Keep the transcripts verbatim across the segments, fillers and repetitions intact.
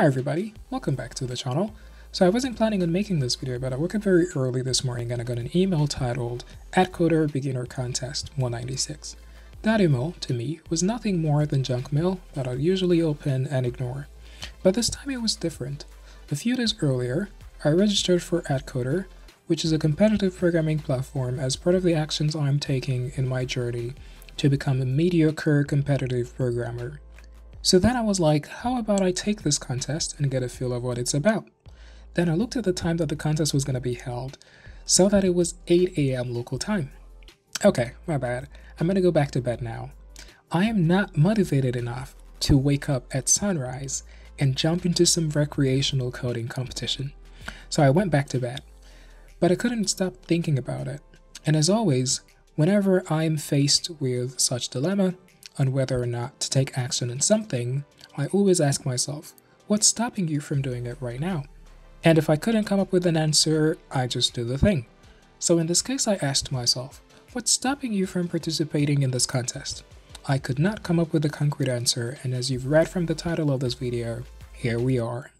Hi everybody, welcome back to the channel. So I wasn't planning on making this video, but I woke up very early this morning and I got an email titled AtCoder Beginner Contest one ninety-six. That email, to me, was nothing more than junk mail that I usually open and ignore. But this time it was different. A few days earlier, I registered for AtCoder, which is a competitive programming platform as part of the actions I'm taking in my journey to become a mediocre competitive programmer. So then I was like, how about I take this contest and get a feel of what it's about? Then I looked at the time that the contest was going to be held, saw that it was eight A M local time. Okay, my bad. I'm going to go back to bed now. I am not motivated enough to wake up at sunrise and jump into some recreational coding competition. So I went back to bed, but I couldn't stop thinking about it. And as always, whenever I'm faced with such dilemma, on whether or not to take action in something, I always ask myself, what's stopping you from doing it right now? And if I couldn't come up with an answer, I just do the thing. So in this case, I asked myself, what's stopping you from participating in this contest? I could not come up with a concrete answer, and as you've read from the title of this video, here we are.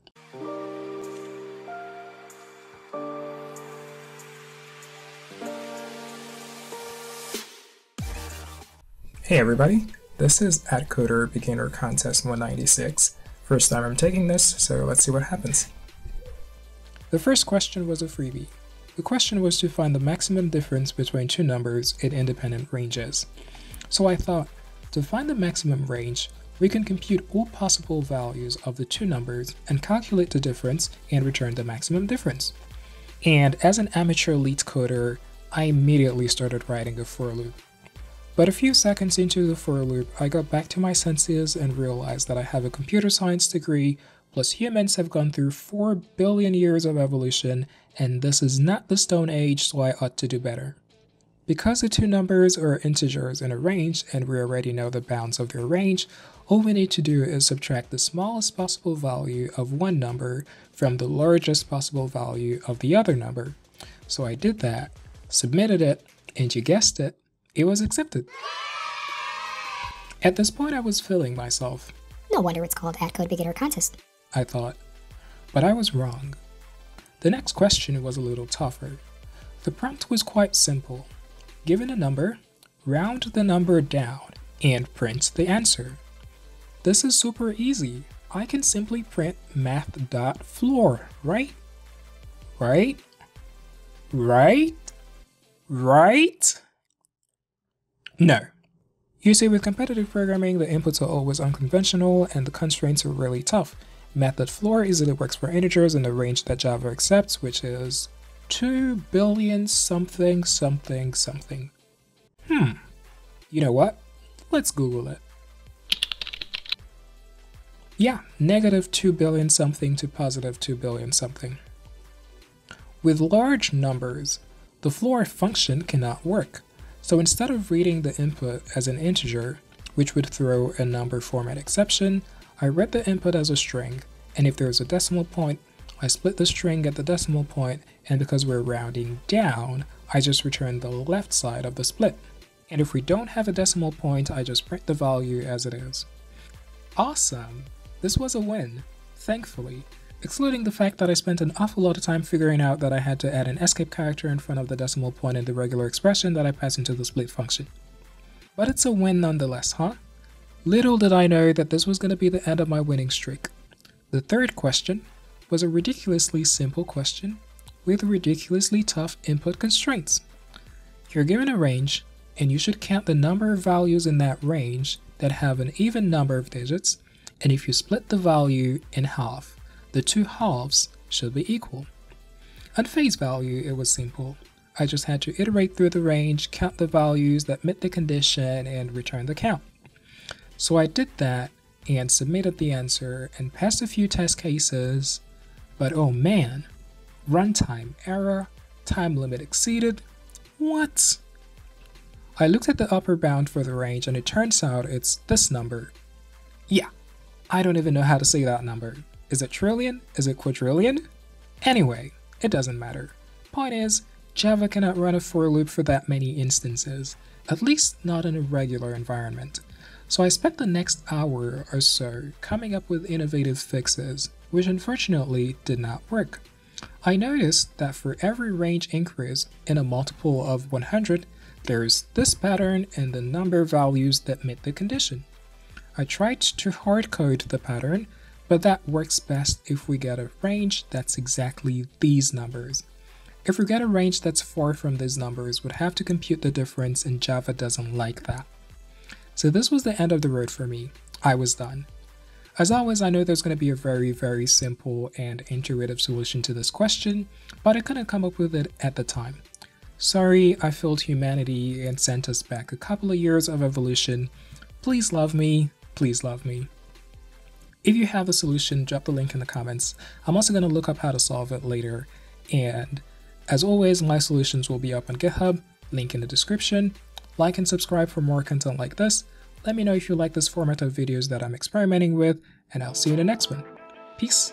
Hey everybody! This is AtCoder Beginner Contest one ninety-six. First time I'm taking this, so let's see what happens. The first question was a freebie. The question was to find the maximum difference between two numbers in independent ranges. So I thought, to find the maximum range, we can compute all possible values of the two numbers and calculate the difference and return the maximum difference. And as an amateur elite coder, I immediately started writing a for loop. But a few seconds into the for loop, I got back to my senses and realized that I have a computer science degree, plus humans have gone through four billion years of evolution, and this is not the Stone Age, so I ought to do better. Because the two numbers are integers in a range, and we already know the bounds of their range, all we need to do is subtract the smallest possible value of one number from the largest possible value of the other number. So I did that, submitted it, and you guessed it, it was accepted. At this point, I was feeling myself. No wonder it's called AtCoder Beginner Contest, I thought. But I was wrong. The next question was a little tougher. The prompt was quite simple. Given a number, round the number down and print the answer. This is super easy. I can simply print math.floor, right? Right? Right? Right? No. You see, with competitive programming, the inputs are always unconventional and the constraints are really tough. Method floor easily works for integers in the range that Java accepts, which is two billion something something something. Hmm. You know what? Let's Google it. Yeah, negative two billion something to positive two billion something. With large numbers, the floor function cannot work. So instead of reading the input as an integer, which would throw a number format exception, I read the input as a string, and if there is a decimal point, I split the string at the decimal point, and because we're rounding down, I just return the left side of the split. And if we don't have a decimal point, I just print the value as it is. Awesome! This was a win, thankfully, excluding the fact that I spent an awful lot of time figuring out that I had to add an escape character in front of the decimal point in the regular expression that I pass into the split function. But it's a win nonetheless, huh? Little did I know that this was going to be the end of my winning streak. The third question was a ridiculously simple question with ridiculously tough input constraints. You're given a range, and you should count the number of values in that range that have an even number of digits, and if you split the value in half, the two halves should be equal. On face value, it was simple. I just had to iterate through the range, count the values that met the condition, and return the count. So I did that and submitted the answer and passed a few test cases, but oh man, runtime error, time limit exceeded. What? I looked at the upper bound for the range and it turns out it's this number. Yeah, I don't even know how to say that number. Is it trillion? Is it quadrillion? Anyway, it doesn't matter. Point is, Java cannot run a for loop for that many instances, at least not in a regular environment. So I spent the next hour or so coming up with innovative fixes which unfortunately did not work. I noticed that for every range increase in a multiple of one hundred, there is this pattern in the number of values that meet the condition. I tried to hardcode the pattern, but that works best if we get a range that's exactly these numbers. If we get a range that's far from these numbers, we'd have to compute the difference, and Java doesn't like that. So this was the end of the road for me. I was done. As always, I know there's going to be a very, very simple and intuitive solution to this question, but I couldn't come up with it at the time. Sorry, I failed humanity and sent us back a couple of years of evolution. Please love me, please love me. If you have a solution, drop the link in the comments. I'm also going to look up how to solve it later. And as always, my solutions will be up on GitHub, link in the description. Like and subscribe for more content like this. Let me know if you like this format of videos that I'm experimenting with, and I'll see you in the next one. Peace!